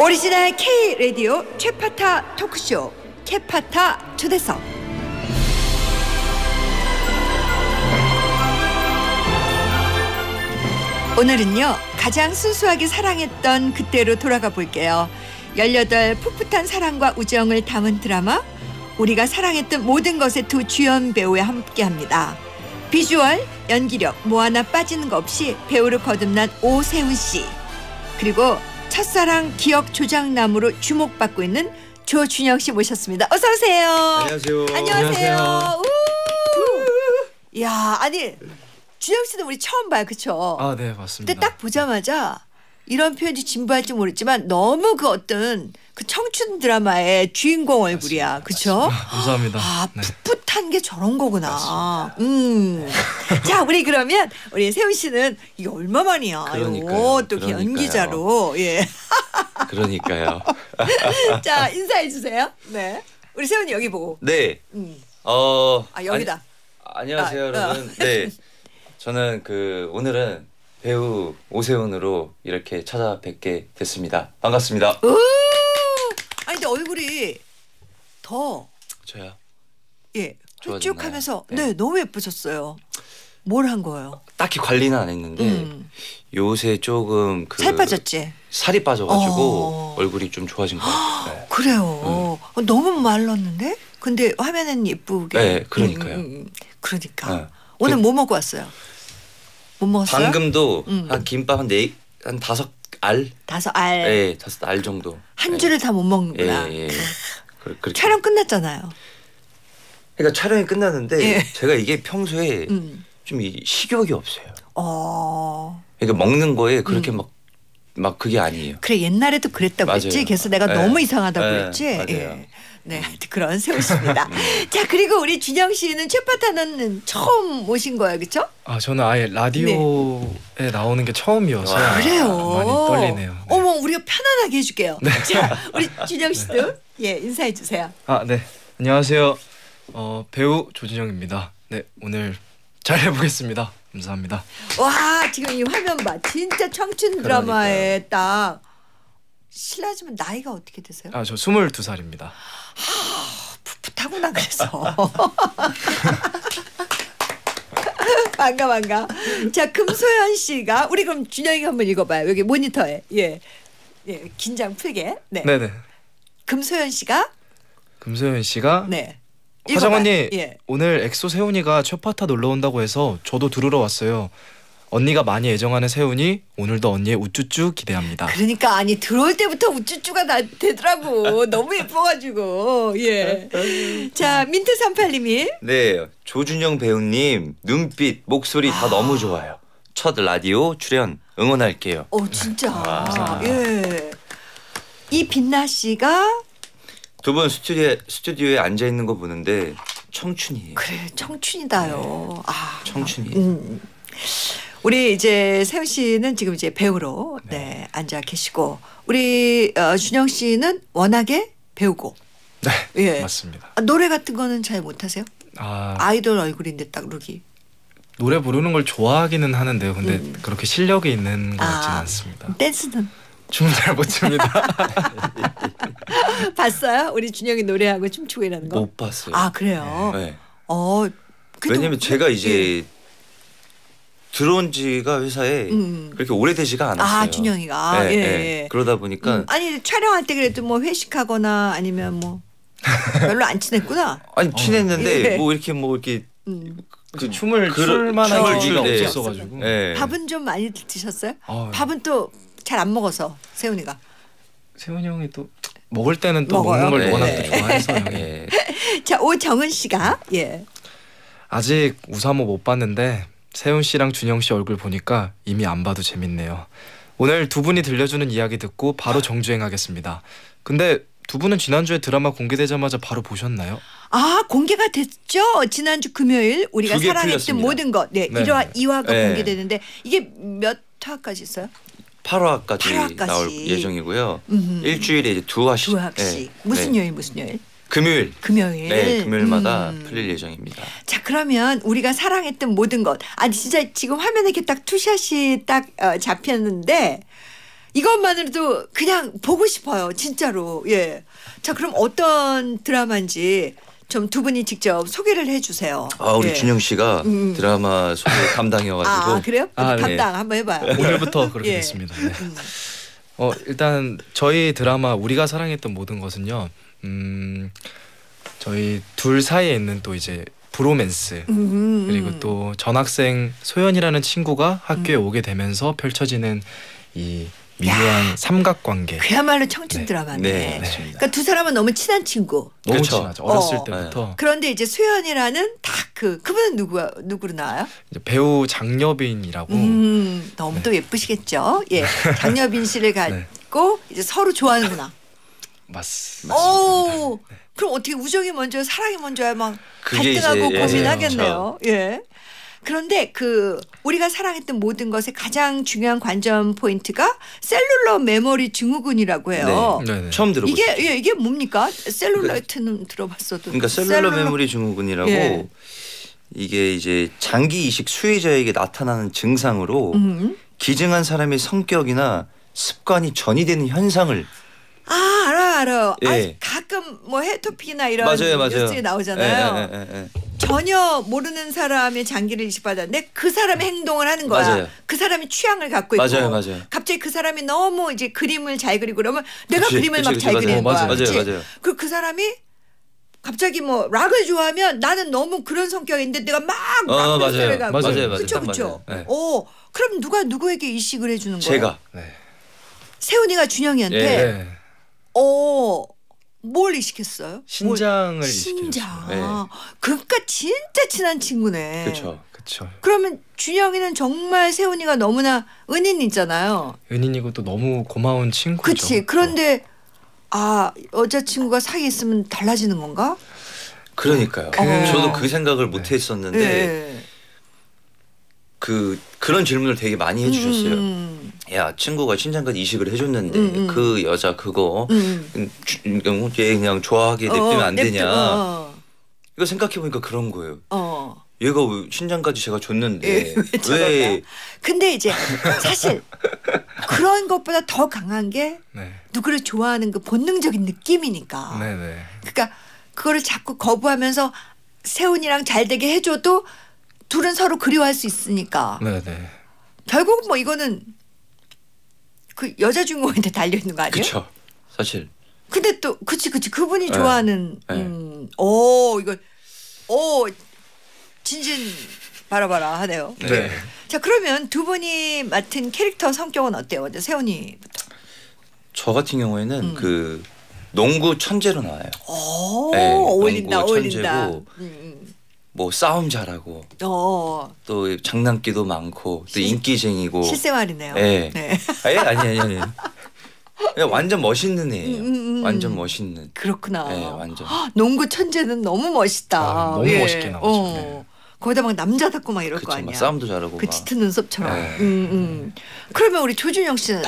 오리지널 K라디오 최파타 토크쇼 최파타 초대석. 오늘은요, 가장 순수하게 사랑했던 그때로 돌아가 볼게요. 18 풋풋한 사랑과 우정을 담은 드라마 우리가 사랑했던 모든 것의 두 주연 배우와 함께합니다. 비주얼, 연기력 뭐 하나 빠지는 거 없이 배우로 거듭난 오세훈 씨, 그리고 첫사랑 기억 조작남으로 주목받고 있는 조준영 씨 모셨습니다. 어서 오세요. 안녕하세요. 안녕하세요. 이야, 아니 준영 씨도 우리 처음 봐요, 그렇죠? 아, 네, 맞습니다. 근데 딱 보자마자 이런 표현이 진부할지 모르지만 너무 그 어떤 그 청춘 드라마의 주인공 얼굴이야, 그렇죠? 감사합니다. 아, 풋풋한 게 저런 거구나. 맞습니다. 자, 우리 그러면 우리 세훈 씨는 이게 얼마만이야? 오, 또 이렇게 연기자로. 예. 그러니까요. 자, 인사해 주세요. 네. 우리 세훈이 여기 보고. 네. 아, 여기다. 안녕하세요, 여러분. 네. 저는 오늘은 배우 오세훈으로 이렇게 찾아뵙게 됐습니다. 반갑습니다. 아니 근데 얼굴이 더 저요? 예, 쭉 하면서 네, 너무 예쁘셨어요. 뭘 한 거예요? 딱히 관리는 안 했는데 요새 조금 살 빠졌지? 살이 빠져가지고 얼굴이 좀 좋아진 것 같아요. 네. 그래요. 너무 말랐는데? 근데 화면에는 예쁘게. 네, 그러니까요. 그러니까. 네. 오늘 뭐 먹고 왔어요? 못 먹었어요? 방금도 한 김밥 한 5알? 5알. 네, 5알 정도. 한 줄을 다 못 먹는구나. 예, 예. 촬영 끝났잖아요. 그러니까 촬영이 끝났는데 제가 이게 평소에 좀 이 식욕이 없어요. 그러니까 먹는 거에 그렇게 막 그게 아니에요. 그래, 옛날에도 그랬다고 했지. 그래서 내가 너무 이상하다고 했지. 예. 네, 그런 세훈 씨입니다. 자, 그리고 우리 준영 씨는 최파타는 처음 오신 거예요, 그렇죠? 아, 저는 아예 라디오에 나오는 게 처음이어서. 와, 그래요. 많이 떨리네요. 네. 어머, 우리가 편안하게 해줄게요. 네. 자, 우리 준영 씨도 예, 인사해 주세요. 아, 네. 안녕하세요. 배우 조준영입니다. 네, 오늘 잘 해보겠습니다. 감사합니다. 와, 지금 이 화면 봐. 진짜 청춘 드라마에 딱. 실례지만 나이가 어떻게 되세요? 아, 저 22살입니다. 아, 풋풋하구나. 그래서 반가. 자, 금소연 씨가 우리 그럼 준영이가 한번 읽어봐요. 여기 모니터에. 예, 긴장 풀게. 네. 네네. 금소연 씨가. 네. 화정 언니, 오늘 엑소 세훈이가 최파타 놀러 온다고 해서 저도 들으러 왔어요. 언니가 많이 애정하는 세훈이 오늘도 언니의 우쭈쭈 기대합니다. 그러니까 아니 들어올 때부터 우쭈쭈가 되더라고. 너무 예뻐가지고. 예. 자, 민트38님이 네, 조준영 배우님 눈빛 목소리 다 너무 좋아요. 첫 라디오 출연 응원할게요. 진짜. 예. 이 빛나 씨가 두 분 스튜디오에 앉아 있는 거 보는데 청춘이에요. 그래, 청춘이다요. 네. 청춘이에요. 우리 이제 세훈 씨는 지금 이제 배우로 네, 앉아 계시고 우리 준영 씨는 워낙에 배우고. 네, 예. 맞습니다. 노래 같은 거는 잘 못하세요? 아이돌 얼굴인데 딱 룩이. 노래 부르는 걸 좋아하기는 하는데요. 근데 그렇게 실력이 있는 것 같지는 않습니다. 댄스는? 춤을 잘 못 춥니다. 봤어요? 우리 준영이 노래하고 춤추고 이러는 거? 못 봤어요. 아, 그래요? 네. 왜냐면 제가 이제 들어온 지가 회사에 그렇게 오래되지가 않았어요. 준영이가. 네, 예. 그러다 보니까. 아니, 촬영할 때 그래도 뭐 회식하거나 아니면 뭐 별로 안 친했구나. 아니, 친했는데 이렇게 그 춤을 출만한 일이 없었어가지고. 밥은 좀 많이 드셨어요? 밥은 또 잘 안 먹어서 세훈이가. 세훈이 형이 또 먹을 때는 또 먹어요? 먹는 걸 워낙 또 좋아해서요. 자, 오정은 씨가 아직 우사모 못 봤는데. 세훈 씨랑 준영 씨 얼굴 보니까 이미 안 봐도 재밌네요. 오늘 두 분이 들려주는 이야기 듣고 바로 정주행하겠습니다. 근데 두 분은 지난주에 드라마 공개되자마자 바로 보셨나요? 아, 공개가 됐죠. 지난주 금요일 우리가 사랑했던 모든 것. 네, 1화, 2화가 공개되는데 이게 몇 화까지 있어요? 8화까지 나올 예정이고요. 일주일에 이제 2화씩. 2화씩. 네. 무슨 요일, 무슨 요일? 금요일. 네, 금요일마다 풀릴 예정입니다. 자, 그러면 우리가 사랑했던 모든 것. 아니 진짜 지금 화면에 이렇게 딱 투샷이 딱 잡혔는데 이것만으로도 그냥 보고 싶어요. 진짜로. 예. 자, 그럼 어떤 드라마인지 좀 두 분이 직접 소개를 해 주세요. 아, 우리 예. 준영 씨가 드라마 소개 담당이어가지고. 아, 그래요? 아, 담당 네. 한번 해봐요. 오늘부터 그렇게 예. 됐습니다. 네. 일단 저희 드라마 우리가 사랑했던 모든 것은요. 저희 둘 사이에 있는 또 이제 브로맨스 그리고 또 전학생 소연이라는 친구가 학교에 오게 되면서 펼쳐지는 이 미묘한 삼각관계. 그야말로 청춘 드라마네. 네. 네. 그러니까 두 사람은 너무 친한 친구. 너무 그렇죠. 친하죠. 어렸을 때부터. 네. 그런데 이제 소연이라는 딱 그분은 누구로 나와요? 이제 배우 장여빈이라고. 너무 또 네. 예쁘시겠죠. 예, 장여빈 씨를 갖고 네. 이제 서로 좋아하는구나. 맞습니다. 오, 네. 그럼 어떻게 우정이 먼저 사랑이 먼저야 막 갈등하고 이제, 고민하겠네요. 예. 예. 그런데 그 우리가 사랑했던 모든 것의 가장 중요한 관전 포인트가 셀룰러 메모리 증후군이라고 해요. 네. 네네. 처음 들어보죠. 이게 뭡니까? 셀룰라이트는 들어봤어도. 그러니까 셀룰러 메모리 증후군이라고 예. 이게 이제 장기 이식 수혜자에게 나타나는 증상으로 기증한 사람의 성격이나 습관이 전이되는 현상을. 아, 알아요. 예. 아, 가끔 뭐 헤토피나 이런 뉴스에 나오잖아요. 예. 전혀 모르는 사람의 장기를 이식받았는데 그 사람의 행동을 하는 거야. 맞아요. 그 사람이 취향을 갖고 있고 맞아요. 갑자기 그 사람이 너무 이제 그림을 잘 그리고 그러면 내가 그림을 막 잘 그리는 거야. 맞아요. 그리고 그 사람이 갑자기 뭐 락을 좋아하면 나는 너무 그런 성격인데 내가 막 락을 좋아해가지고. 맞아요. 그렇죠. 네. 그럼 누가 누구에게 이식을 해주는 거야? 제가. 네. 세훈이가 준영이한테. 예. 뭘 이식했어요? 신장을 이식했어요. 신장. 네. 그러니까 진짜 친한 친구네. 그렇죠. 그러면 준영이는 정말 세훈이가 너무나 은인이잖아요. 은인이고 또 너무 고마운 친구죠. 그렇지. 그런데 아, 여자친구가 사이에 있으면 달라지는 건가? 그러니까요. 저도 그 생각을 못 했었는데 네. 그런 질문을 되게 많이 해주셨어요. 야, 친구가 신장까지 이식을 해줬는데 그 여자 그거 얘 그냥 좋아하게 냅두면 안 되냐. 이거 생각해보니까 그런 거예요. 얘가 신장까지 제가 줬는데 왜. 근데 이제 사실 그런 것보다 더 강한 게 네. 누구를 좋아하는 그 본능적인 느낌이니까. 네네. 그러니까 그거를 자꾸 거부하면서 세훈이랑 잘 되게 해줘도 둘은 서로 그리워할 수 있으니까. 네네. 결국 뭐 이거는 그 여자 주인공한테 달려 있는 거 아니에요? 그렇죠, 사실. 근데 또 그치 그분이 네. 좋아하는 진진 바라봐라 하네요. 네. 자, 그러면 두 분이 맡은 캐릭터 성격은 어때요? 먼저 세훈이부터. 저 같은 경우에는 그 농구 천재로 나와요. 네, 어울린다. 뭐 싸움 잘하고 또 장난기도 많고 또 인기쟁이고. 실생활이네요. 네. 네. 아니. 그냥 완전 멋있는 애예요. 완전 멋있는. 그렇구나. 네, 완전. 농구 천재는 너무 멋있다. 아, 너무 예. 멋있게 나오죠. 네. 거기다 막 남자답고 막 이럴 거 아니야. 싸움도 잘하고. 그 짙은 눈썹처럼. 그러면 우리 조준영 씨는?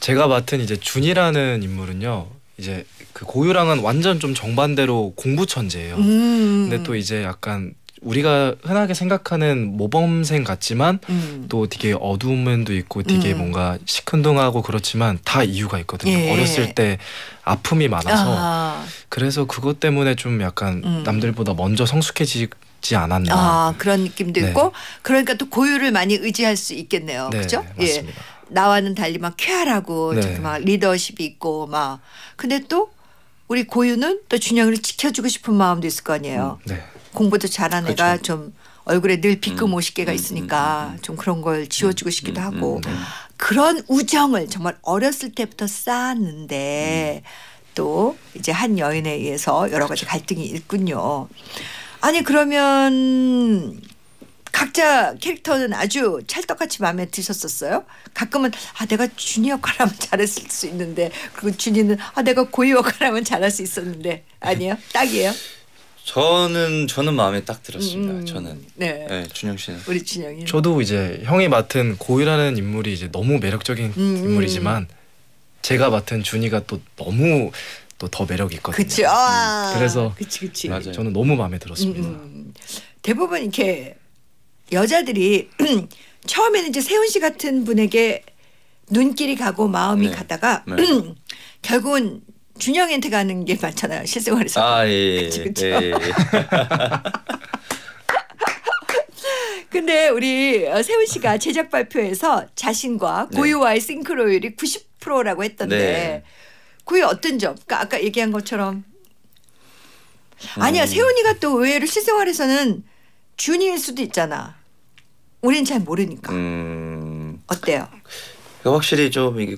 제가 맡은 이제 준이라는 인물은요. 이제 그 고유랑은 완전 좀 정반대로 공부 천재예요. 근데 또 이제 약간 우리가 흔하게 생각하는 모범생 같지만 또 되게 어두운 면도 있고 되게 뭔가 시큰둥하고 그렇지만 다 이유가 있거든요. 예. 어렸을 때 아픔이 많아서 그래서 그것 때문에 좀 약간 남들보다 먼저 성숙해지지 않았나. 아, 그런 느낌도 네. 있고 그러니까 또 고유를 많이 의지할 수 있겠네요. 네, 그렇죠? 맞습니다. 예. 나와는 달리 막 쾌활하고 네. 막 리더십이 있고 막. 근데 또 우리 고유는 또 준영이를 지켜주고 싶은 마음도 있을 거 아니에요. 네. 공부도 잘하는 애가 좀 얼굴에 늘 B급 50개가 있으니까 좀 그런 걸 지워주고 싶기도 하고 그런 우정을 정말 어렸을 때부터 쌓았는데 또 이제 한 여인에 의해서 여러 가지 갈등이 있군요. 아니, 그러면 각자 캐릭터는 아주 찰떡같이 마음에 드셨었어요? 가끔은 아, 내가 준이 역할을 하면 잘했을 수 있는데 그리고 준이는 아, 내가 고유 역할을 하면 잘할 수 있었는데. 아니에요? 딱이에요? 저는 마음에 딱 들었습니다. 저는. 네. 네, 준영 씨는? 우리 준영이. 저도 이제 형이 맡은 고유라는 인물이 이제 너무 매력적인 인물이지만 제가 맡은 준이가 또 너무 또 더 매력이 있거든요. 그렇죠. 그래서 그치. 맞아요. 저는 너무 마음에 들었습니다. 대부분 이렇게 여자들이 처음에는 이제 세훈 씨 같은 분에게 눈길이 가고 마음이 가다가 결국은 준영한테 가는 게 많잖아요. 실생활에서. 아, 예. 그치, 그치. 예. 근데 우리 세훈 씨가 제작 발표에서 자신과 고유와의 싱크로율이 90%라고 했던데 그게 어떤 점? 그러니까 아까 얘기한 것처럼 아니야. 세훈이가 또 의외로 실생활에서는 준일 수도 있잖아. 우린 잘 모르니까. 어때요? 확실히 좀 이게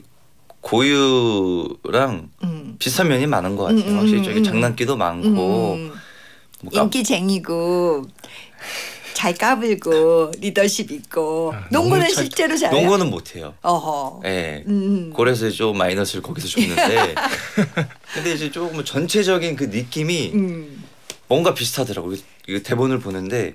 고유랑 비슷한 면이 많은 것 같아요. 확실히 저기 장난기도 많고 뭐 인기쟁이고 잘 까불고 리더십 있고. 아, 농구는 실제로 잘해요? 농구는 못해요. 어허. 네. 그래서 좀 마이너스를 거기서 줬는데 근데 이제 조금 전체적인 그 느낌이 뭔가 비슷하더라고요. 이 대본을 보는데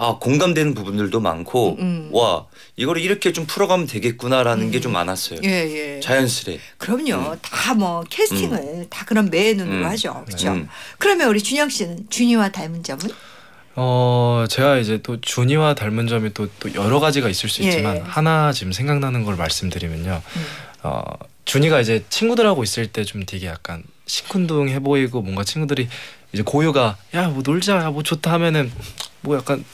아, 공감되는 부분들도 많고 와, 이걸 이렇게 좀 풀어가면 되겠구나라는 게 좀 많았어요. 예, 예. 자연스레. 그럼요. 다 뭐 캐스팅을 다 그런 매의 눈으로 하죠. 그렇죠. 그러면 우리 준영 씨는 준이와 닮은 점은? 제가 이제 또 준이와 닮은 점이 또 여러 가지가 있을 수 있지만 하나 지금 생각나는 걸 말씀드리면요. 준이가 이제 친구들하고 있을 때 좀 되게 약간 시큰둥해 보이고 뭔가 친구들이 이제 고유가 야 뭐 놀자 야 뭐 좋다 하면은 뭐 약간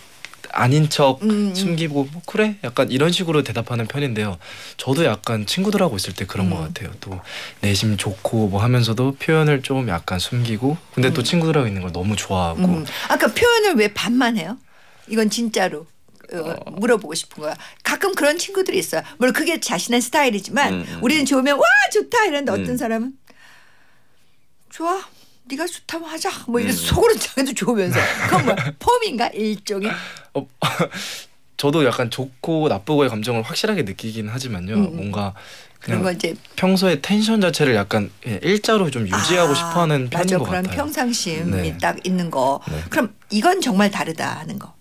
아닌 척 숨기고 뭐 그래? 약간 이런 식으로 대답하는 편인데요. 저도 약간 친구들하고 있을 때 그런 것 같아요. 또 내심 좋고 뭐 하면서도 표현을 좀 약간 숨기고 근데 또 친구들하고 있는 걸 너무 좋아하고 아까 표현을 왜 반만 해요? 이건 진짜로 물어보고 싶은 거야. 가끔 그런 친구들이 있어요. 물론 그게 자신의 스타일이지만 우리는 좋으면 와 좋다 이러는데 어떤 사람은 좋아 네가 좋다면 하자 뭐 이런 속으로 자기도 좋으면서 그건 뭐 폼인가 일종의? 저도 약간 좋고 나쁘고의 감정을 확실하게 느끼긴 하지만요. 뭔가 그냥 이제 평소에 텐션 자체를 약간 일자로 좀 유지하고 싶어하는 편인 것 같아요. 그런 평상심이 딱 있는 거. 그럼 이건 정말 다르다 하는 거.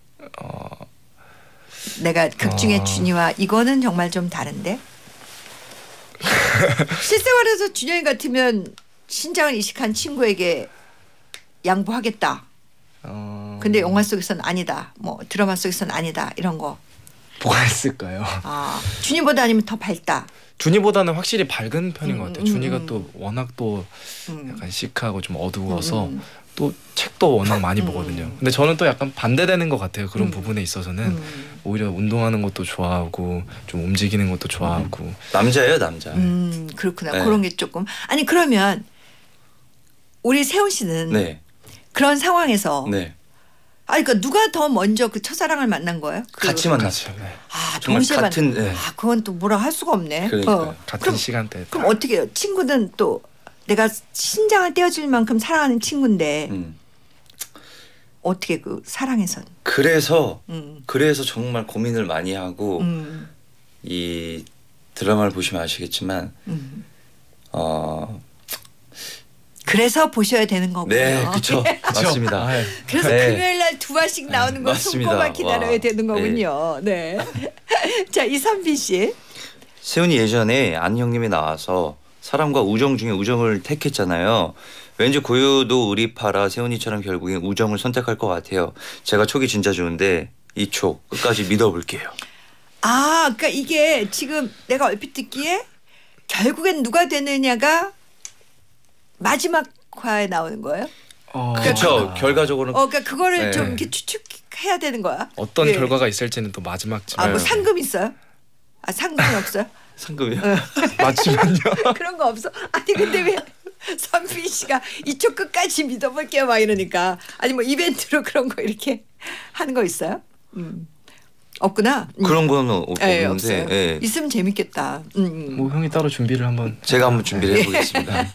내가 극중의 준이와 이거는 정말 좀 다른데? 실생활에서 준영이 같으면 신장을 이식한 친구에게 양보하겠다. 근데 영화 속에서는 아니다. 뭐 드라마 속에서는 아니다. 이런 거. 뭐가 있을까요? 아, 준이보다 아니면 더 밝다. 준이보다는 확실히 밝은 편인 것 같아요. 준이가 또 워낙 또 약간 시크하고 좀 어두워서 또 책도 워낙 많이 보거든요. 근데 저는 또 약간 반대되는 것 같아요. 그런 부분에 있어서는 오히려 운동하는 것도 좋아하고 좀 움직이는 것도 좋아하고 남자예요, 남자. 그렇구나. 그런 게 조금. 아니 그러면 우리 세훈 씨는 그런 상황에서 아, 그러니까 누가 더 먼저 그 첫사랑을 만난 거예요? 같이 만났어요. 아, 동시에 만났어요. 아, 그건 또 뭐라 할 수가 없네. 같은 시간대에. 그럼 어떻게 해요? 친구는 또 내가 신장을 떼어줄 만큼 사랑하는 친구인데 어떻게 그 사랑에선? 그래서 정말 고민을 많이 하고 이 드라마를 보시면 아시겠지만 그래서 보셔야 되는 거고요. 네, 그렇죠. 맞습니다. 그래서 금요일 날 2화씩 나오는 거 손꼽아 기다려야 되는 거군요. 네. 자, 이선빈 씨. 세훈이 예전에 안 형님이 나와서 사랑과 우정 중에 우정을 택했잖아요. 왠지 고유도 의리파라 세훈이처럼 결국엔 우정을 선택할 것 같아요. 제가 촉이 진짜 좋은데 이 촉 끝까지 믿어볼게요. 아, 그러니까 이게 지금 내가 얼핏 듣기에 결국엔 누가 되느냐가 마지막 화에 나오는 거예요? 그렇죠. 결과적으로는. 그러니까 그거를 좀 이렇게 추측해야 되는 거야. 어떤 결과가 있을지는 또 마지막쯤에. 아, 뭐 상금 있어요? 아, 상금은 없어요? 상금이요? 맞지만요. 그런 거 없어? 아니 근데 왜 선빈 씨가 이쪽 끝까지 믿어볼게요 막 이러니까. 아니 뭐 이벤트로 그런 거 이렇게 하는 거 있어요? 없구나. 그런 건 없는데 있으면 재밌겠다. 뭐 형이 따로 준비를 한번. 제가 한번 준비를 해보겠습니다.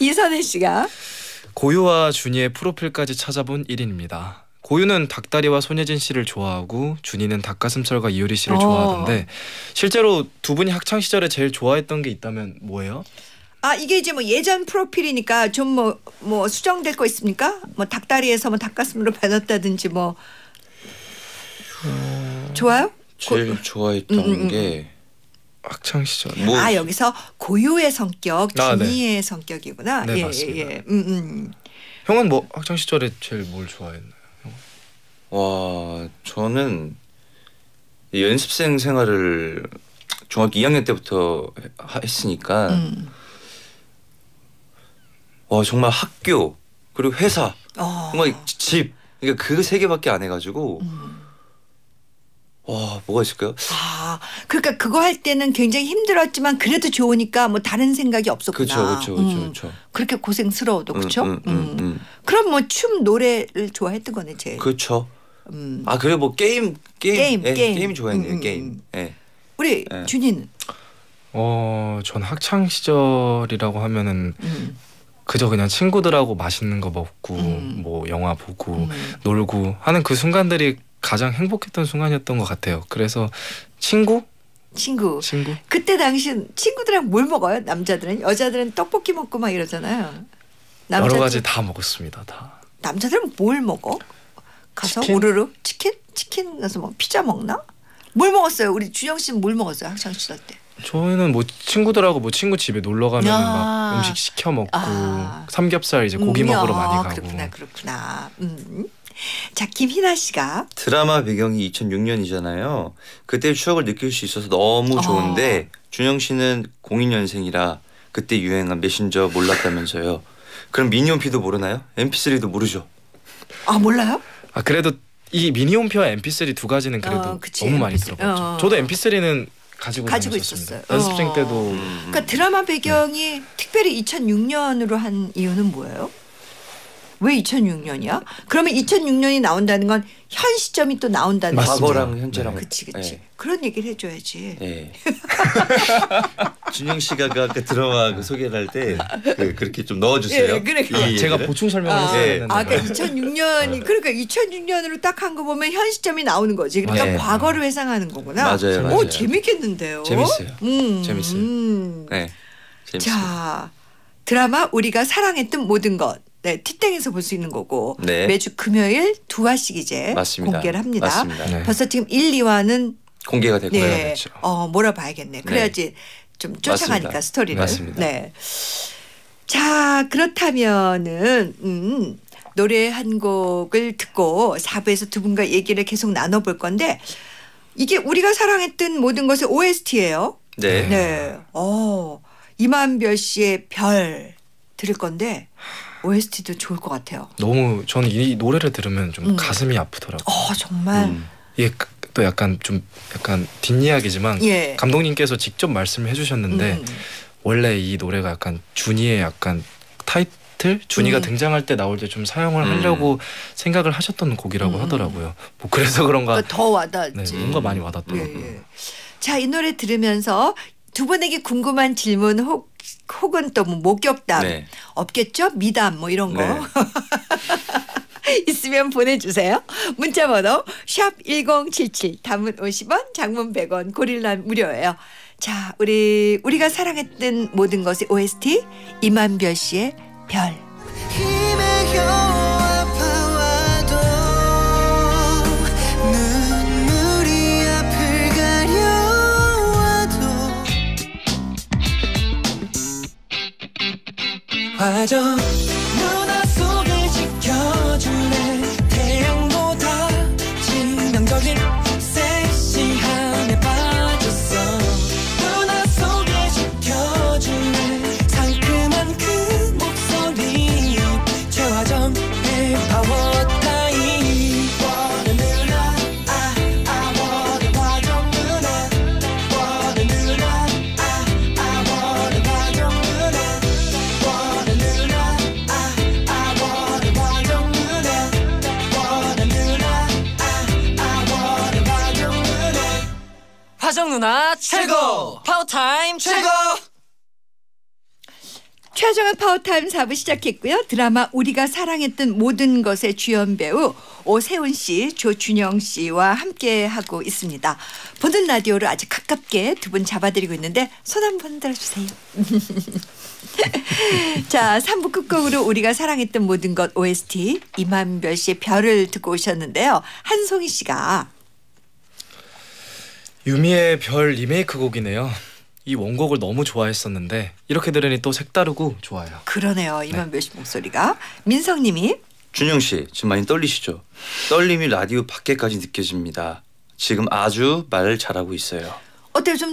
이선혜 씨가 고유와 준이의 프로필까지 찾아본 1인입니다. 고유는 닭다리와 손예진 씨를 좋아하고 준이는 닭가슴살과 이효리 씨를 좋아하는데 실제로 두 분이 학창 시절에 제일 좋아했던 게 있다면 뭐예요? 아, 이게 이제 뭐 예전 프로필이니까 좀 뭐 수정될 거 있습니까? 뭐 닭다리에서 뭐 닭가슴으로 변했다든지 뭐. 좋아요? 제일 좋아했던 게 학창 시절. 뭐. 아, 여기서 고유의 성격, 준이의 성격이구나. 네, 맞습니다. 형은 뭐 학창 시절에 제일 뭘 좋아했나요? 와, 저는 연습생 생활을 중학교 2학년 때부터 했으니까 와 정말 학교 그리고 회사 정말 집 그러니까 그 세 개밖에 안 해가지고 와 뭐가 있을까요? 아 그러니까 그거 할 때는 굉장히 힘들었지만 그래도 좋으니까 뭐 다른 생각이 없었구나. 그렇죠, 그렇죠, 그렇게 고생스러워도 그렇죠. 그럼 뭐 춤 노래를 좋아했던 거네 제. 그렇죠. 아 그래 뭐 게임 좋아했네요 게임. 예. 우리 예. 준이는? 전 학창 시절이라고 하면은. 그저 그냥 친구들하고 맛있는 거 먹고 뭐 영화 보고 놀고 하는 그 순간들이 가장 행복했던 순간이었던 것 같아요. 그래서 친구. 그때 당신 친구들이랑 뭘 먹어요? 남자들은? 여자들은 떡볶이 먹고 막 이러잖아요. 남자들은 여러 가지 다 먹었습니다. 다. 남자들은 뭘 먹어? 가서 치킨? 우르르 치킨? 치킨 가서 뭐 피자 먹나? 뭘 먹었어요? 우리 준영 씨는 뭘 먹었어요? 학창 시절 때. 저희는 뭐 친구들하고 뭐 친구 집에 놀러 가면 막 음식 시켜 먹고 삼겹살 이제 고기 먹으러 많이 가고. 그렇구나. 자, 김희나 씨가 드라마 배경이 2006년이잖아요. 그때의 추억을 느낄 수 있어서 너무 좋은데 준영 씨는 02년생이라 그때 유행한 메신저 몰랐다면서요. 그럼 미니홈피도 모르나요? MP3도 모르죠. 아 몰라요? 아 그래도 이 미니홈피와 MP3 두 가지는 그래도 너무 많이 들어봤죠. 저도 MP3는 가지고 있었어요. 연습생 때도. 그러니까 드라마 배경이 네. 특별히 2006년으로 한 이유는 뭐예요? 왜 2006년이야? 그러면 2006년이 나온다는 건 현 시점이 또 나온다는 거죠. 과거랑 현재랑. 그치. 네. 그런 얘기를 해줘야지. 네. 준영 씨가 아까 드라마 그 소개할 때 그렇게 좀 넣어주세요. 네, 그래. 제가 보충 설명을 했어요. 그러니까 2006년이 그러니까 2006년으로 딱 한 거 보면 현 시점이 나오는 거지. 그러니까 네. 과거를 회상하는 거구나. 맞아요. 오 재밌겠는데요. 재밌어요. 재밌어요. 네. 재밌어요. 자 드라마 우리가 사랑했던 모든 것. 네, 티땡에서 볼 수 있는 거고 네. 매주 금요일 2화씩 이제 맞습니다. 공개를 합니다. 맞습니다. 네. 벌써 지금 1, 2화는 공개가 됐고요. 네. 그렇죠. 몰아봐야겠네. 그래야지 네. 좀 쫓아가니까 맞습니다. 스토리를. 맞습니다. 네. 자 그렇다면은 노래 한 곡을 듣고 4부에서 두 분과 얘기를 계속 나눠볼 건데 이게 우리가 사랑했던 모든 것의 OST예요. 네. 네. 이만별 씨의 별 들을 건데. OST도 좋을 것 같아요. 너무 저는 이 노래를 들으면 좀 가슴이 아프더라고요. 정말. 예, 또 약간 뒷이야기지만 예. 감독님께서 직접 말씀해 주셨는데 원래 이 노래가 약간 준이의 약간 타이틀? 준이가 등장할 때 나올 때 좀 사용을 하려고 생각을 하셨던 곡이라고 하더라고요. 뭐 그래서 그런가. 그러니까 더 와닿았지. 네, 뭔가 많이 와닿더라고요. 예. 자, 이 노래 들으면서 두 분에게 궁금한 질문 혹은 또 목격담 네. 없겠죠? 미담 뭐 이런 거 네. 있으면 보내주세요. 문자번호 샵1077 단문 50원 장문 100원 고릴라 무료예요. 자 우리가 사랑했던 모든 것의 OST 이만별 씨의 별. 화정 누나 속을 지켜주네 태양보다 진명적인 섹시함에 빠졌어 누나 속을 지켜주네 상큼한 그 목소리 최화정의 파워타임 원해 누나 원해 화정 누나 원해 누나 원해 화정 누나 화정 누나 최고! 파워타임 최고! 최화정의 파워타임 4부 시작했고요. 드라마 우리가 사랑했던 모든 것의 주연 배우 오세훈 씨, 조준영 씨와 함께하고 있습니다. 보는 라디오로 아주 가깝게 두 분 잡아드리고 있는데 손 한번 들어주세요. 자 3부 끝곡으로 우리가 사랑했던 모든 것 OST 이만별 씨의 별을 듣고 오셨는데요. 한송희 씨가 유미의 별 리메이크 곡이네요. 이 원곡을 너무 좋아했었는데 이렇게 들으니 또 색다르고 좋아요. 그러네요. 이만별 씨 목소리가. 민성님이 준영 씨 지금 많이 떨리시죠? 떨림이 라디오 밖에까지 느껴집니다. 지금 아주 말을 잘하고 있어요. 어때요? 좀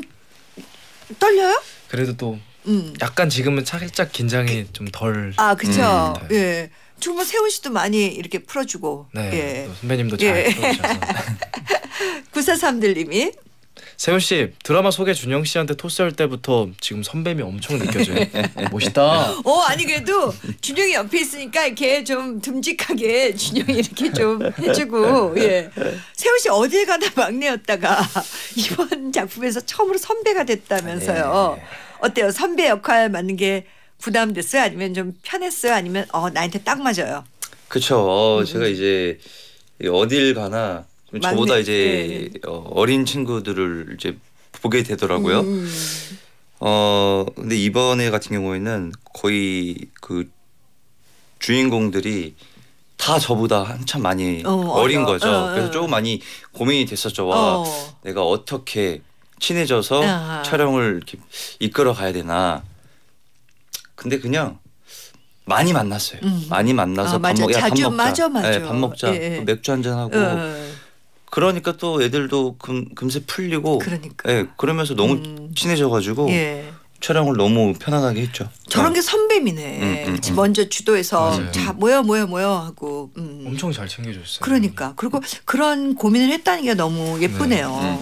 떨려요? 그래도 또 약간 지금은 살짝 긴장이 좀 덜. 아 그렇죠. 네. 예. 정말 세훈 씨도 많이 이렇게 풀어주고. 네. 예. 선배님도 잘 풀어주셔서. 9431님이 세훈 씨 드라마 속에 준영 씨한테 토스할 때부터 지금 선배미 엄청 느껴져요. 멋있다. 어 아니 그래도 준영이 옆에 있으니까 이렇게 좀 듬직하게 준영이 이렇게 좀 해주고. 예. 세훈 씨 어딜 가나 막내였다가 이번 작품에서 처음으로 선배가 됐다면서요. 네. 어때요? 선배 역할 맡는 게 부담됐어요? 아니면 좀 편했어요? 아니면 나한테 딱 맞아요? 그렇죠. 제가 이제 어딜 가나. 저보다 이제 네. 어린 친구들을 이제 보게 되더라고요. 근데 이번에 같은 경우에는 거의 그 주인공들이 다 저보다 한참 많이 어린 거죠. 그래서 조금 많이 고민이 됐었죠. 와, 내가 어떻게 친해져서 촬영을 이렇게 이끌어 가야 되나. 근데 그냥 많이 만났어요. 많이 만나서 밥 먹자. 예. 맥주 한잔 하고. 그러니까 또 애들도 금세 풀리고 그러니까. 예, 그러면서 너무 친해져가지고 예. 촬영을 너무 편안하게 했죠. 저런 게 선배미네. 먼저 주도해서 맞아요. 자 모여 하고 엄청 잘 챙겨줬어요. 그러니까 그리고 그런 고민을 했다는 게 너무 예쁘네요. 네.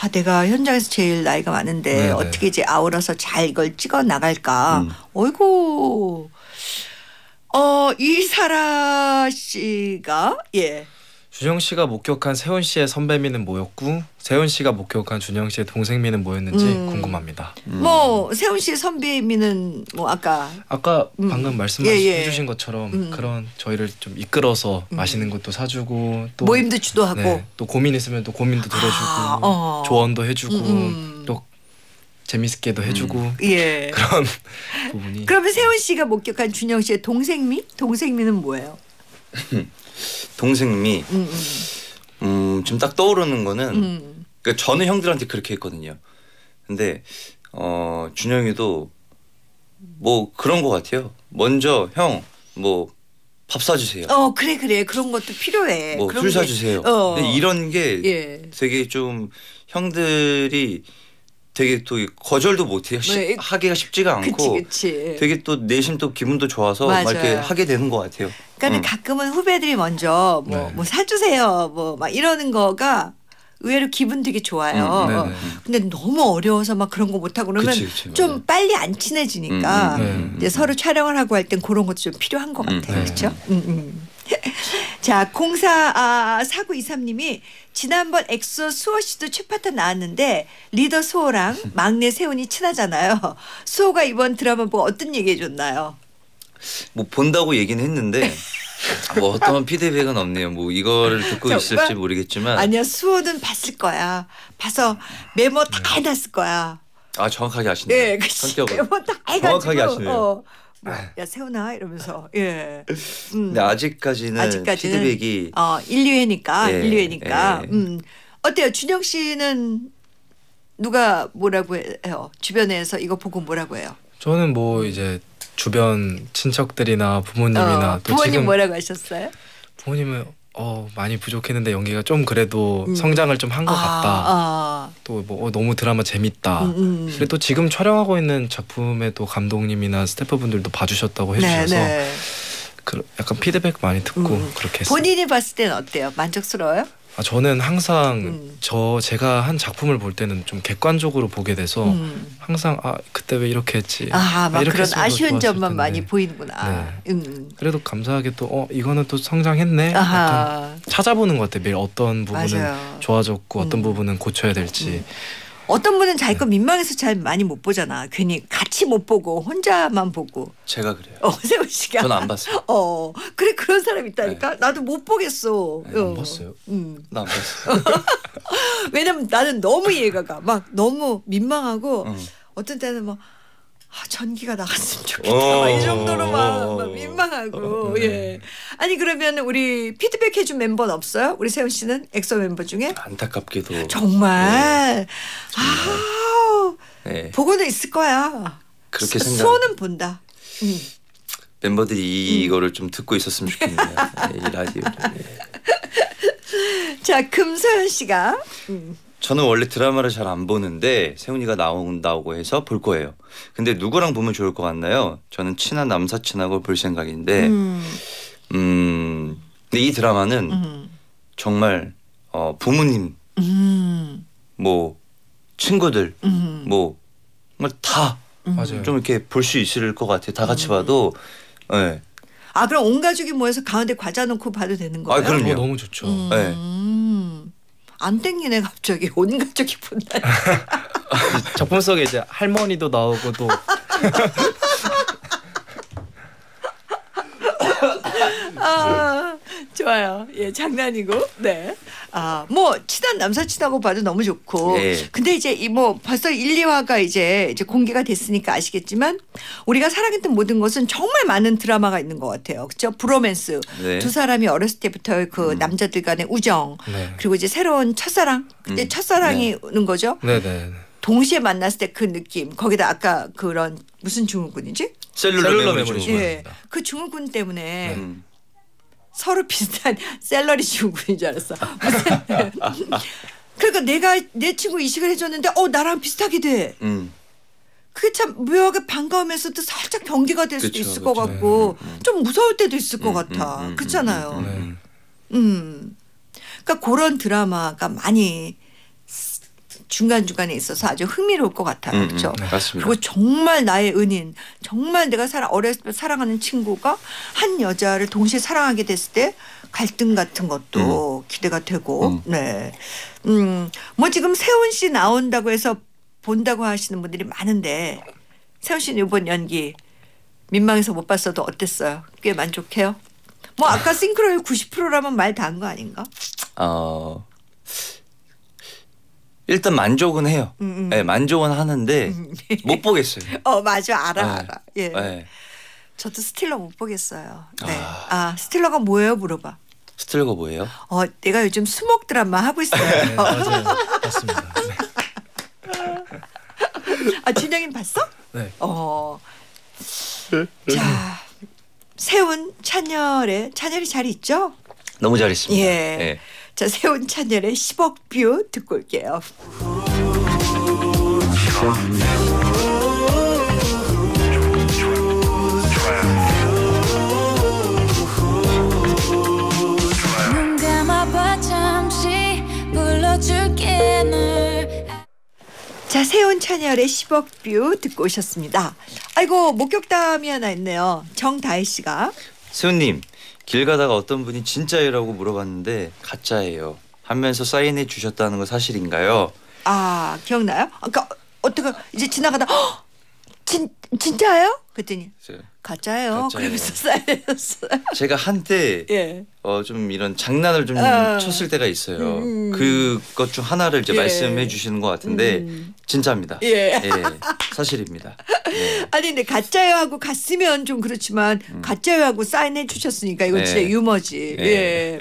아 내가 현장에서 제일 나이가 많은데 네, 어떻게 이제 아우러서 잘 이걸 찍어 나갈까. 어이구 이사라 씨가 예. 준영 씨가 목격한 세훈 씨의 선배미는 뭐였고 세훈 씨가 목격한 준영 씨의 동생미는 뭐였는지 궁금합니다. 뭐 세훈 씨의 선배미는 뭐 아까 방금 말씀해주신 것처럼 그런 저희를 좀 이끌어서 맛있는 것도 사주고 또 모임도 주도하고 네, 또 고민 있으면 또 고민도 들어주고 조언도 해주고 또 재밌게도 해주고 예. 그런 부분이. 그러면 세훈 씨가 목격한 준영 씨의 동생미는 뭐예요? 동생미 지금 딱 떠오르는 거는 그러니까 저는 형들한테 그렇게 했거든요. 근데 준영이도 뭐 그런 거 같아요. 먼저 형 뭐 밥 사주세요. 그래 그런 것도 필요해. 뭐 술 사주세요. 근데 이런 게 예. 되게 좀 형들이 되게 또 거절도 못해요. 네. 하기가 쉽지가 않고 그치. 되게 또 내심 또 기분도 좋아서 막 이렇게 하게 되는 것 같아요. 그러니까 가끔은 후배들이 먼저 뭐 사주세요 뭐 막 이러는 거가 의외로 기분 되게 좋아요. 근데 너무 어려워서 막 그런 거 못하고 그러면 좀 맞아요. 빨리 안 친해지니까 이제 서로 촬영을 하고 할 땐 그런 것도 좀 필요한 것 같아요. 그렇죠? 자 044923님이 지난번 엑소 수호 씨도 최파타 나왔는데 리더 수호랑 막내 세훈이 친하잖아요. 수호가 이번 드라마 보고 어떤 얘기 해줬나요? 뭐 본다고 얘기는 했는데 뭐 어떤 피드백은 없네요. 뭐 이거를 듣고 있을지 모르겠지만 아니야 수호는 봤을 거야. 봐서 메모 다 해놨을 거야. 아 정확하게 아시네요. 네, 성격을 메모 다 해가지고 정확하게 아시네요. 야 세훈아 이러면서 예. 근데 아직까지는 피드백이 1, 2회니까 예, 1, 2회니까 예. 어때요? 준영 씨는 누가 뭐라고 해요? 주변에서 이거 보고 뭐라고 해요? 저는 뭐 이제 주변 친척들이나 부모님이나 또 부모님 지금 뭐라고 하셨어요? 부모님은 많이 부족했는데 연기가 좀 그래도 성장을 좀 한 것 같다. 또 뭐 너무 드라마 재밌다. 그리고 또 지금 촬영하고 있는 작품에 또 감독님이나 스태프분들도 봐주셨다고 해주셔서 네. 약간 피드백 많이 듣고 그렇게 했어요. 본인이 봤을 때는 어때요? 만족스러워요? 저는 항상 제가 한 작품을 볼 때는 좀 객관적으로 보게 돼서 항상 그때 왜 이렇게 했지. 막 이렇게 그런 아쉬운 점만 텐데. 많이 보이는구나. 네. 그래도 감사하게 또 이거는 또 성장했네. 약간 찾아보는 것 같아요. 매일 어떤 부분은 맞아요. 좋아졌고 어떤 부분은 고쳐야 될지. 어떤 분은 자기 거 민망해서 잘 많이 못 보잖아. 괜히 같이 못 보고 혼자만 보고. 제가 그래요. 세훈 씨가. 전 안 봤어요. 그래 그런 사람 있다니까. 네. 나도 못 보겠어. 네, 안 봤어요. 나 안 봤어요. 왜냐면 나는 너무 이해가 가. 막 너무 민망하고 어떤 때는 막 전기가 나갔으면 좋겠다. 이 정도로 막 민망하고. 예. 아니 그러면 우리 피드백 해준 멤버는 없어요? 우리 세훈 씨는 엑소 멤버 중에? 안타깝게도. 정말. 네. 네. 보고는 있을 거야. 그렇게 생각. 수호는 본다. 멤버들이 이거를 좀 듣고 있었으면 좋겠네요. 이 라디오를. 자 금소연 씨가. 저는 원래 드라마를 잘 안 보는데 세훈이가 나온다고 해서 볼 거예요. 근데 누구랑 보면 좋을 것 같나요? 저는 친한 남사친하고 볼 생각인데 근데 이 드라마는 정말 부모님, 뭐 친구들, 뭐 다 좀 이렇게 볼 수 있을 것 같아요. 다 같이 봐도. 네. 아, 그럼 온 가족이 모여서 가운데 과자 놓고 봐도 되는 거예요? 아, 그럼요. 너무 좋죠. 네. 안 땡기네 갑자기. 온 가족이 본다. 작품 속에 이제 할머니도 나오고 또. 아, 좋아요. 예, 장난이고. 네. 아, 뭐 친한 남사친하고 봐도 너무 좋고. 네. 근데 이제 이 뭐 벌써 1, 2화가 이제 공개가 됐으니까 아시겠지만 우리가 사랑했던 모든 것은 정말 많은 드라마가 있는 것 같아요. 그렇죠? 브로맨스. 네. 두 사람이 어렸을 때부터 그 남자들 간의 우정. 네. 그리고 이제 새로운 첫사랑. 그때 첫사랑이 오는 거죠. 네, 네. 동시에 만났을 때 그 느낌. 거기다 아까 그런 무슨 증후군이지? 셀룰러 메모리. 예. 그 증후군 때문에 서로 비슷한 샐러리 증후군인 줄 알았어. 그러니까 내가 내 친구 이식을 해줬는데 나랑 비슷하게 돼. 그게 참 묘하게 반가우면서도 살짝 경계가 될 수도 있을 것 같고 좀 무서울 때도 있을 것 같아. 그렇잖아요. 그러니까 그런 드라마가 많이 중간중간에 있어서 아주 흥미로울 것 같아요. 그렇죠? 네, 맞습니다. 그리고 정말 나의 은인, 정말 내가 어렸을 때 사랑하는 친구가 한 여자를 동시에 사랑하게 됐을 때 갈등 같은 것도 기대가 되고. 네. 뭐 지금 세훈 씨 나온다고 해서 본다고 하시는 분들이 많은데 세훈 씨는 이번 연기 민망해서 못 봤어도 어땠어요? 꽤 만족해요? 뭐 아까 싱크로율 90%라면 말 다 한 거 아닌가? 일단 만족은 해요. 네, 만족은 하는데 못 보겠어요. 맞아. 알아. 예. 네. 저도 스틸러 못 보겠어요. 네. 아, 스틸러가 뭐예요? 물어봐. 스틸러가 뭐예요? 내가 요즘 수목 드라마 하고 있어요. 네, 맞아요. 맞습니다. 아, 준영이 봤어? 네. 자, 세훈 찬열의 찬열이 잘 있죠? 너무 잘했습니다. 예. 네. 자, 세훈 찬열의 10억 뷰 듣고 올게요. 눈 감아봐 잠시 불러줄게 널. 자, 세훈 찬열의 10억 뷰 듣고 오셨습니다. 아이고, 목격담이 하나 있네요. 정다혜 씨가. 세훈님, 길 가다가 어떤 분이 진짜예요라고 물어봤는데 가짜예요 하면서 사인해 주셨다는 거 사실인가요? 아, 기억나요? 아까 어떻게 이제 지나가다 진짜예요? 그랬더니 가짜예요. 그러면서 사인해줬어요. 제가 한때 좀 이런 장난을 좀 쳤을 때가 있어요. 그것 중 하나를 이제 말씀해 주시는 것 같은데 진짜입니다. 예, 사실입니다. 네. 아니 근데 가짜요 하고 갔으면 좀 그렇지만 가짜요 하고 사인해 주셨으니까 이건 진짜 유머지. 예.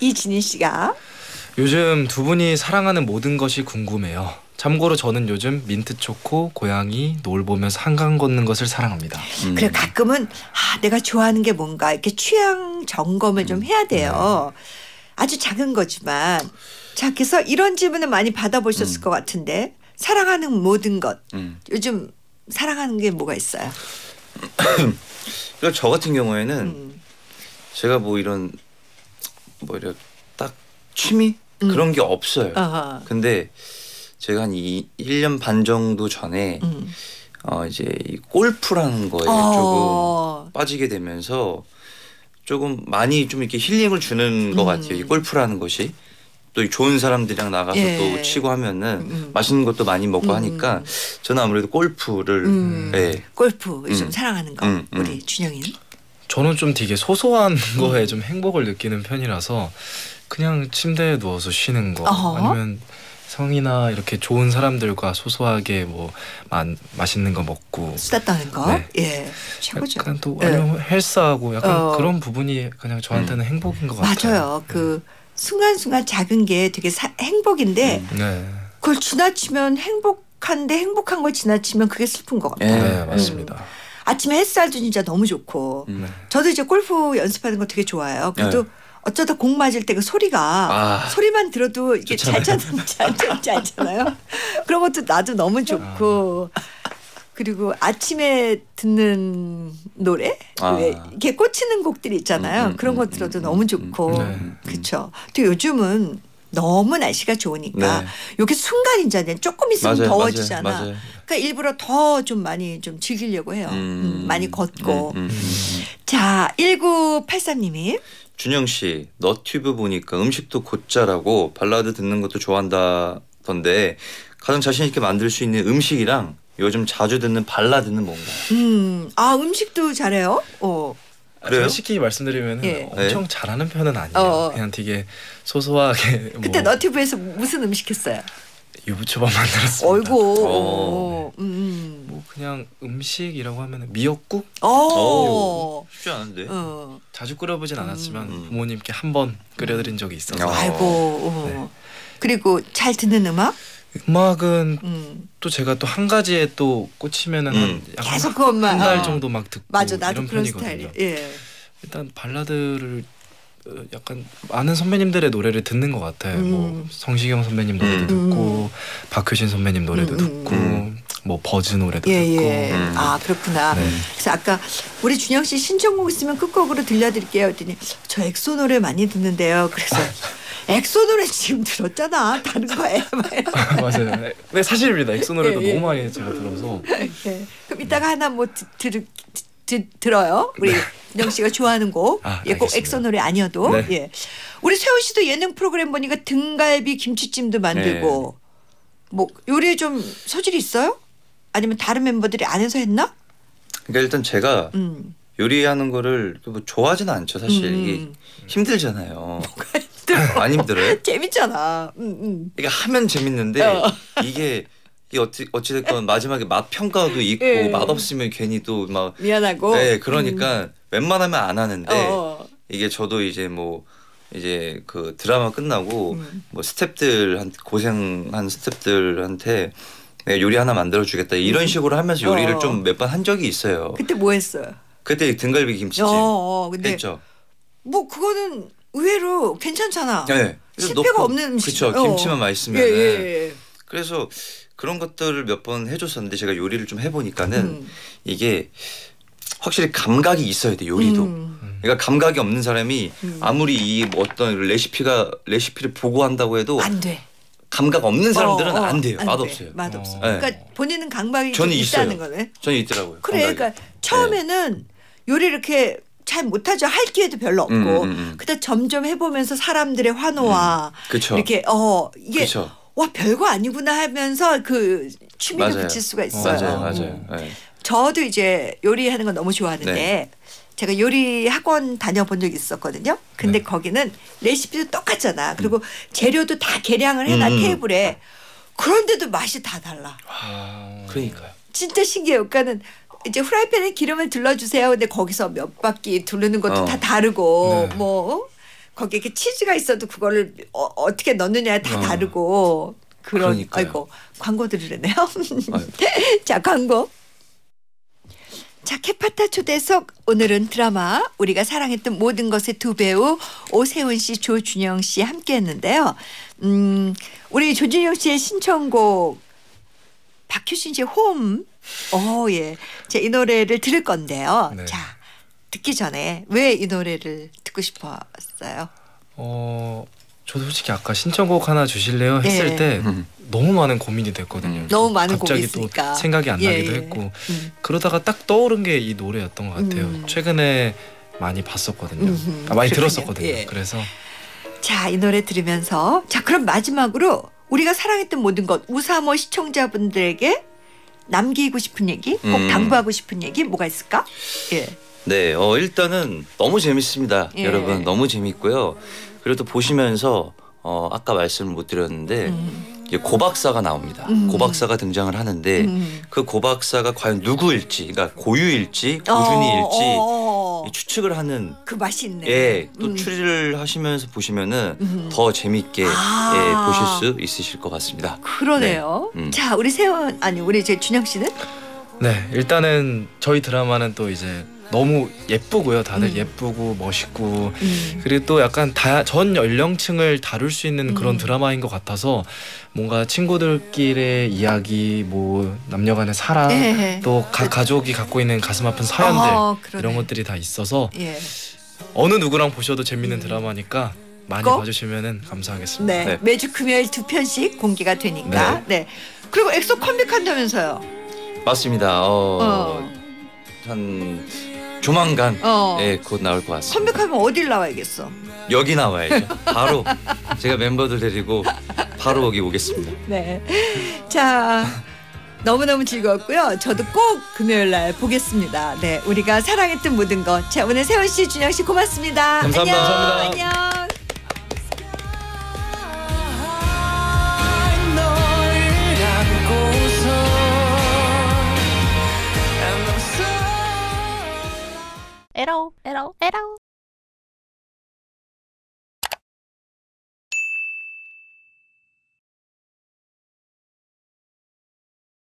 이진희 씨가 요즘 두 분이 사랑하는 모든 것이 궁금해요. 참고로 저는 요즘 민트초코, 고양이, 노을 보면서 한강 걷는 것을 사랑합니다. 그래, 가끔은 내가 좋아하는 게 뭔가 이렇게 취향 점검을 좀 해야 돼요. 아주 작은 거지만. 자, 그래서 이런 질문을 많이 받아보셨을 것 같은데 사랑하는 모든 것. 요즘 사랑하는 게 뭐가 있어요? 저 같은 경우에는 제가 뭐 이런 이런 딱 취미? 그런 게 없어요. 아하. 근데 제가 한 1년 반 정도 전에 이제 이 골프라는 거에 조금 빠지게 되면서 조금 많이 좀 이렇게 힐링을 주는 것 같아요. 이 골프라는 것이 또 좋은 사람들이랑 나가서 또 치고 하면은 맛있는 것도 많이 먹고 하니까 저는 아무래도 골프를 골프 요즘 사랑하는 거. 우리 준영이는? 저는 좀 되게 소소한 거에 좀 행복을 느끼는 편이라서 그냥 침대에 누워서 쉬는 거. 어허. 아니면 성이나 이렇게 좋은 사람들과 소소하게 뭐 맛있는 거 먹고 수다 떠는 거. 네. 예, 최고죠. 약간 또 아니면 헬스하고 약간 그런 부분이 그냥 저한테는 행복인 것 맞아요. 같아요. 맞아요. 그 순간순간 작은 게 되게 행복인데 그걸 지나치면 행복한데 행복한 걸 지나치면 그게 슬픈 것 같아요. 네, 맞습니다. 아침에 햇살도 진짜 너무 좋고 저도 이제 골프 연습하는 거 되게 좋아해요. 그래도 어쩌다 공 맞을 때 그 소리가 소리만 들어도 이게 잘 쳤지 않잖아요. 그런 것도 나도 너무 좋고. 그리고 아침에 듣는 노래, 왜 이렇게 꽂히는 곡들이 있잖아요. 그런 것 들어도 너무 좋고. 그렇죠. 또 요즘은 너무 날씨가 좋으니까 이게 순간인자는 조금 있으면 더워지잖아. 그러니까 일부러 더 좀 많이 좀 즐기려고 해요. 많이 걷고. 자, 1983님이. 준영 씨, 너튜브 보니까 음식도 곧잘하고 발라드 듣는 것도 좋아한다던데 가장 자신 있게 만들 수 있는 음식이랑 요즘 자주 듣는 발라드는 뭔가? 아, 음식도 잘해요? 그래요? 솔직히 말씀드리면 엄청 잘하는 편은 아니에요. 그냥 되게 소소하게. 그때 뭐 너튜브에서 무슨 음식 했어요? 유부초밥 만들었습니다. 어이고. 뭐 그냥 음식이라고 하면 미역국? 쉽지 않은데. 자주 끓여보진 않았지만 부모님께 한번 끓여드린 적이 있어서. 아이고. 그리고 잘 듣는 음악? 음악은 또 제가 또 한 가지에 또 꽂히면은 계속 그것만 한 달 정도 막 듣고. 맞아, 나도 이런 그런 편이거든요. 일단 발라드를 약간 많은 선배님들의 노래를 듣는 것 같아요. 뭐 성시경 선배님 노래도 듣고 박효신 선배님 노래도 듣고 뭐 버즈 노래도 듣고. 아, 그렇구나. 그래서 아까 우리 준영 씨 신청곡 있으면 끝곡으로 들려드릴게요 했더니 저 엑소 노래 많이 듣는데요. 그래서 엑소 노래 지금 들었잖아. 다른 거에. 맞아요. 네, 사실입니다. 엑소 노래도 너무 많이 제가 들어서. 그럼 이따가 하나 뭐 들어요. 우리 준영 씨가 좋아하는 곡. 꼭 엑소 노래 아니어도. 우리 세훈 씨도 예능 프로그램 보니까 등갈비 김치찜도 만들고. 뭐 요리에 좀 소질이 있어요? 아니면 다른 멤버들이 안 해서 했나? 그러니까 일단 제가 요리하는 거를 뭐 좋아하진 않죠. 사실 이게 힘들잖아요. 뭐가 힘들어? 안 힘들어요? 재밌잖아. 이게 하면 재밌는데 이게 어찌됐건 마지막에 맛 평가도 있고 맛 없으면 괜히 또 막 미안하고. 그러니까 웬만하면 안 하는데 이게 저도 이제 뭐 이제 그 드라마 끝나고 뭐 스태프들한테 고생한 스태프들한테 내가 요리 하나 만들어 주겠다 이런 식으로 하면서 요리를 좀 몇 번 한 적이 있어요. 그때 뭐 했어요? 그때 등갈비 김치찜 했죠. 뭐 그거는 의외로 괜찮잖아. 실패가 없는 음식이죠. 그렇죠. 김치만 맛있으면. 그래서 그런 것들을 몇 번 해줬었는데 제가 요리를 좀 해보니까는 이게 확실히 감각이 있어야 돼. 요리도. 그러니까 감각이 없는 사람이 아무리 이 어떤 레시피를 보고 한다고 해도 안 돼. 감각 없는 사람들은 안 돼요. 맛없어요. 맛없어. 그러니까 본인은 감각이 있다는 거네. 저는 있더라고요. 그러니까 처음에는 요리 이렇게 잘 못하죠. 할 기회도 별로 없고. 그다 점점 해보면서 사람들의 환호와 이렇게 이게 와 별거 아니구나 하면서 그 취미를 붙일 수가 있어요. 맞아요. 저도 이제 요리하는 건 너무 좋아하는데. 제가 요리 학원 다녀본 적이 있었거든요. 근데 거기는 레시피도 똑같잖아. 그리고 재료도 다 계량을 해놔 테이블에. 그런데도 맛이 다 달라. 그러니까요. 진짜 신기해요. 그러니까는 이제 후라이팬에 기름을 둘러주세요. 근데 거기서 몇 바퀴 두르는 것도 다 다르고 뭐 거기에 이렇게 치즈가 있어도 그거를 어떻게 넣느냐에 다 다르고. 아이고 광고 들으려네요. 자, 광고. 자, 캐파타 초대석. 오늘은 드라마 우리가 사랑했던 모든 것의 두 배우 오세훈 씨, 조준영 씨 함께했는데요. 우리 조준영 씨의 신청곡 박효신 씨의 홈. 자, 이 노래를 들을 건데요. 자, 듣기 전에 왜 이 노래를 듣고 싶었어요? 저도 솔직히 아까 신청곡 하나 주실래요 했을 때 너무 많은 고민이 됐거든요. 너무 많은 고민이 있으니까 갑자기 또 생각이 안 나기도 했고. 그러다가 딱 떠오른 게 이 노래였던 것 같아요. 최근에 많이 봤었거든요. 많이 들었었거든요. 그래서 자, 이 노래 들으면서 자, 그럼 마지막으로 우리가 사랑했던 모든 것 우사모 시청자분들에게 남기고 싶은 얘기, 꼭 당부하고 싶은 얘기 뭐가 있을까? 네, 일단은 너무 재밌습니다. 여러분 너무 재밌고요. 그리고 또 보시면서 아까 말씀을 못 드렸는데 이제 고박사가 나옵니다. 고박사가 등장을 하는데 그 고박사가 과연 누구일지, 그러니까 고유일지 고준이일지 추측을 하는 그 맛이 있네. 또 추리를 하시면서 보시면은 더 재미있게 보실 수 있으실 것 같습니다. 그러네요. 자, 우리 세훈 아니 우리 이제 준영 씨는? 네, 일단은 저희 드라마는 또 이제 너무 예쁘고요. 다들 예쁘고 멋있고 그리고 또 약간 전 연령층을 다룰 수 있는 그런 드라마인 것 같아서 뭔가 친구들끼리의 이야기, 뭐 남녀간의 사랑, 예. 또 가족이 갖고 있는 가슴 아픈 사연들 이런 것들이 다 있어서 예. 어느 누구랑 보셔도 재밌는 드라마니까 많이 봐주시면 감사하겠습니다. 네. 네. 매주 금요일 2편씩 공개가 되니까. 네. 네. 그리고 엑소 컴백한다면서요? 맞습니다. 한 조만간 예, 곧 나올 것 같습니다. 컴백하면 어딜 나와야겠어? 여기 나와야죠. 바로 제가 멤버들 데리고 바로 여기 오겠습니다. 네. 자, 너무너무 즐거웠고요. 저도 꼭 금요일 날 보겠습니다. 네, 우리가 사랑했던 모든 것. 자, 오늘 세훈 씨, 준영 씨 고맙습니다. 감사합니다. 안녕. 감사합니다. 안녕. 에러